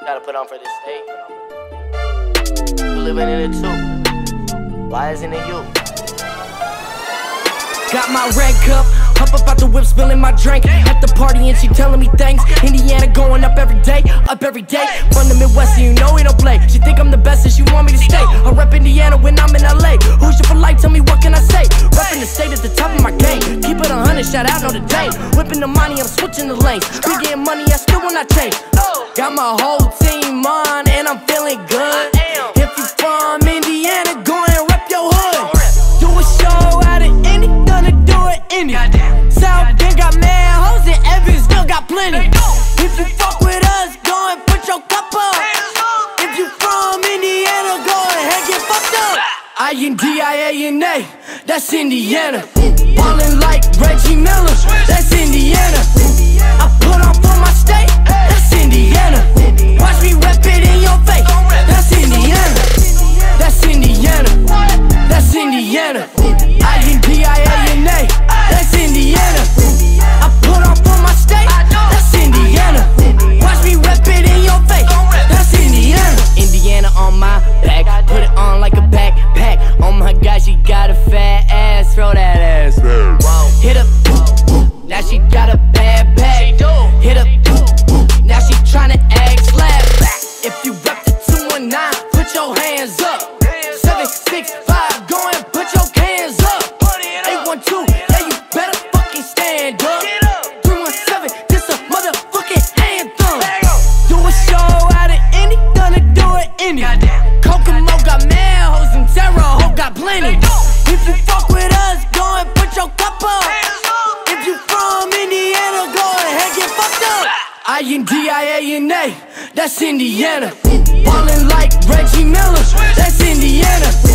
Gotta put on for this day. You living in it too. Why isn't it you? Got my red cup, hop up out the whip, spilling my drink. At the party and she telling me things. Indiana going up every day, up every day. From the Midwest and you know we don't play. She think I'm the best and she want me to stay. I rep Indiana when I'm in LA. Who's your for life? Tell me what can I say? Repping the state at the top of my game. Keep it 100, shout out Notre Dame. Whipping the money, I'm switching the lanes. We getting money, I still will not change. Got my whole team on, and I'm feeling good. If you from Indiana, go and rep your hood. Do a show out of Indy, gonna do it Indy. South Bend got mad hoes, and Evans still got plenty. If you fuck with us, go and put your cup up. If you from Indiana, go ahead, get fucked up. INDIANA, that's Indiana. Ballin' like Reggie Miller, that's Indiana. I put on for my state, that's Indiana. Watch me rep it in your face, that's Indiana. That's Indiana, that's Indiana. INDIANA, that's Indiana. I put on for my state, that's Indiana. Watch me rep it in your face, that's Indiana. Indiana on my back, put it on like a backpack. Oh my God, she got a fat ass, throw that ass. Hit up, now she got a bad bag. Hit up, now she tryna act slap. If you rep the 219, put your hands up. 765, go and put your cans up. 812, yeah, you better fucking stand up. 317, this a motherfucking anthem. Do a show out of Indy, gonna do it Indy. Kokomo got mad hoes and Terre Haute got plenty. If you fuck with us, go and put your cup up. If you from Indiana, go ahead, get fucked up. INDIANA, that's Indiana. Ballin' like Reggie Miller, that's Indiana.